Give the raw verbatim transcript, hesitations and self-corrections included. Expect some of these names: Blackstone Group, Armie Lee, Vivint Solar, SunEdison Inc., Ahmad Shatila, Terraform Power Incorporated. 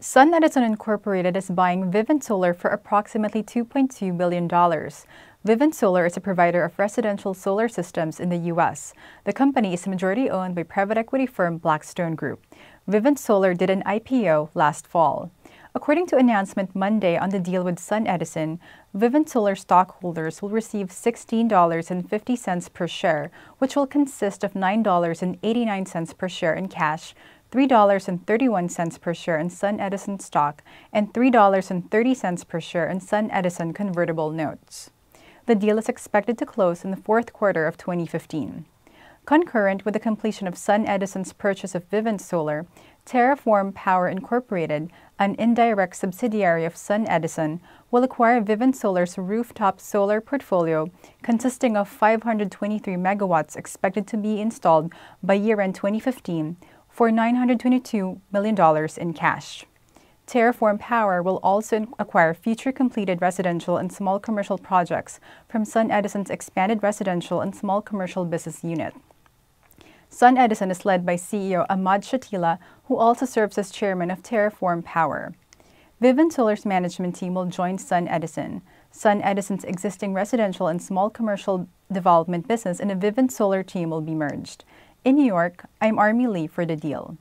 SunEdison Incorporated is buying Vivint Solar for approximately two point two billion dollars. Vivint Solar is a provider of residential solar systems in the U S The company is majority owned by private equity firm Blackstone Group. Vivint Solar did an I P O last fall. According to announcement Monday on the deal with SunEdison, Vivint Solar stockholders will receive sixteen dollars and fifty cents per share, which will consist of nine dollars and eighty-nine cents per share in cash, three dollars and thirty-one cents per share in SunEdison stock, and three dollars and thirty cents per share in SunEdison convertible notes. The deal is expected to close in the fourth quarter of twenty fifteen. Concurrent with the completion of SunEdison's purchase of Vivint Solar, Terraform Power Incorporated, an indirect subsidiary of SunEdison, will acquire Vivint Solar's rooftop solar portfolio consisting of five hundred twenty-three megawatts expected to be installed by year-end twenty fifteen for nine hundred twenty-two million dollars in cash. Terraform Power will also acquire future completed residential and small commercial projects from SunEdison's expanded residential and small commercial business unit. SunEdison is led by C E O Ahmad Shatila, who also serves as chairman of Terraform Power. Vivint Solar's management team will join SunEdison. SunEdison's existing residential and small commercial development business and a Vivint Solar team will be merged. In New York, I'm Armie Lee for The Deal.